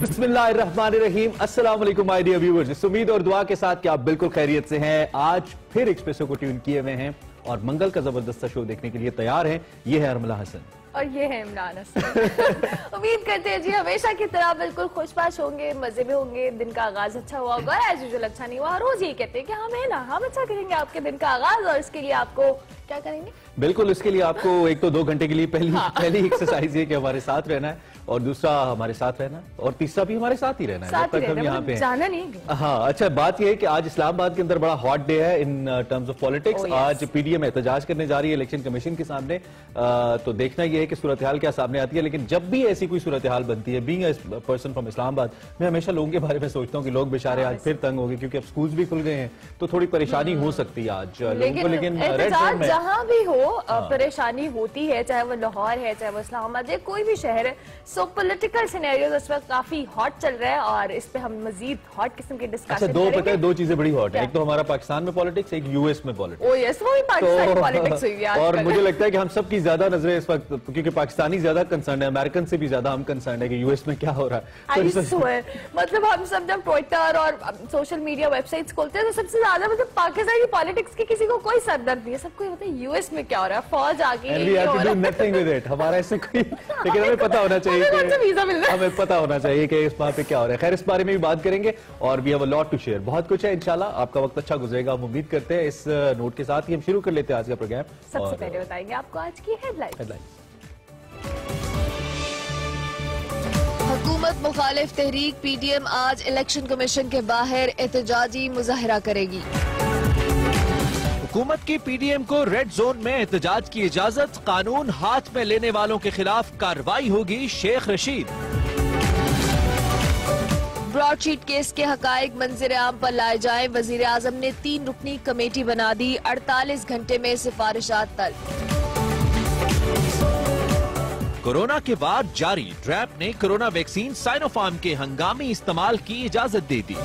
बिस्मिल्लाहिर्रहमानिर्रहीम। अस्सलाम वालेकुम माय डियर व्यूअर्स। इस उम्मीद और दुआ के साथ कि आप बिल्कुल खैरियत से हैं। आज फिर एक्सप्रेसो को ट्यून किए हुए हैं और मंगल का जबरदस्त शो देखने के लिए तैयार हैं। ये है अरमला हसन और ये है इमरान हसन। उम्मीद करते हैं जी हमेशा की तरह बिल्कुल खुशपाश होंगे, मजे में होंगे, दिन का आगाज अच्छा हुआ होगा। एज यूजुअल अच्छा नहीं हुआ, रोज यही कहते हैं कि हम है ना, हम अच्छा करेंगे आपके दिन का आगाज। और इसके लिए आपको क्या करेंगे? बिल्कुल, इसके लिए आपको एक तो 2 घंटे के लिए पहली एक्सरसाइज ये कि हमारे साथ रहना है, और दूसरा हमारे साथ रहना है, और तीसरा भी हमारे साथ ही रहना है, जब तक हम यहाँ पे जाना नहीं। हाँ अच्छा, बात यह है कि आज इस्लामाबाद के अंदर बड़ा हॉट डे है इन टर्म्स ऑफ पॉलिटिक्स। आज पीडीएम एहतजाज करने जा रही है इलेक्शन कमीशन के सामने। तो देखना यह है कि सूरत हाल क्या सामने आती है। लेकिन जब भी ऐसी कोई सूरत हाल बनती है, being a person from Islamabad, मैं हमेशा लोगों के बारे में सोचता हूँ कि लोग बेचारे आज फिर तंग हो गए, क्योंकि अब स्कूल भी खुल गए हैं, तो थोड़ी परेशानी हो सकती है आज लोगों को। लेकिन जहाँ भी हो परेशानी होती है, चाहे वो लाहौर है, चाहे वो इस्लामाबाद है, कोई भी शहर है। सो पॉलिटिकल सिनेरियोज इस वक्त काफी हॉट चल रहा है और इस पे हम मजीद हॉट किस्म के डिस्कशन करेंगे। अच्छा, दो चीजें बड़ी हॉट है, एक तो हमारा पाकिस्तान में पॉलिटिक्स, एक यूएस में पॉलिटिक्स। ओ यस, वो भी पाकिस्तान पॉलिटिक्स हुई है। और मुझे लगता है कि हम सबकी ज्यादा नजरें इस वक्त, क्योंकि पाकिस्तानी ज्यादा कंसर्न है, अमेरिकन से भी ज्यादा हम कंसर्न है कि यूएस में क्या हो रहा है। मतलब हम सब जब ट्विटर और सोशल मीडिया वेबसाइट्स खोलते हैं तो सबसे ज्यादा मतलब पाकिस्तानी पॉलिटिक्स की किसी को कोई सरदर्द नहीं है। सबको होता है यूएस में क्या हो रहा है, फौज आ गई, हमारा ऐसे कोई। लेकिन हमें पता होना चाहिए, हमें पता होना चाहिए कि इस बात पे क्या हो रहा है। खैर, इस बारे में भी बात करेंगे और we have a lot to share, बहुत कुछ है। इंशाल्लाह आपका वक्त अच्छा गुजरेगा, हम उम्मीद करते हैं। इस नोट के साथ ही हम शुरू कर लेते हैं आज का प्रोग्राम। सबसे पहले बताएंगे आपको आज की हेडलाइंस। हुकूमत मुखालिफ तहरीक पीडीएम आज इलेक्शन कमीशन के बाहर एहतजाजी मुजाहरा करेगी। हुकूमत की पीडीएम को रेड जोन में एहतजाज की इजाजत, कानून हाथ में लेने वालों के खिलाफ कार्रवाई होगी। शेख रशीद ब्रॉडशीट केस के हकायक मंजर-ए-आम पर लाए जाए, वजीर आजम ने 3 रुकनी कमेटी बना दी, 48 घंटे में सिफारिशात तलब। कोरोना के बाद जारी ट्रैप ने कोरोना वैक्सीन साइनोफार्म के हंगामी इस्तेमाल की इजाजत दे दी।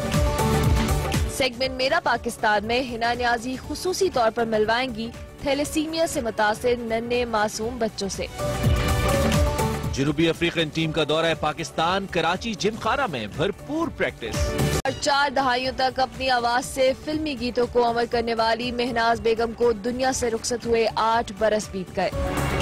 सेगमेंट मेरा पाकिस्तान में हिना न्याजी खुसूसी तौर पर मिलवाएंगी थैलेसीमिया से मुतासिर नन्हे मासूम बच्चों से। जनूबी अफ्रीकन टीम का दौरा है पाकिस्तान, कराची जिम खाना में भरपूर प्रैक्टिस। 4 दहाइयों तक अपनी आवाज से फिल्मी गीतों को अमर करने वाली मेहनाज बेगम को दुनिया से रुखसत हुए 8 बरस बीत गए।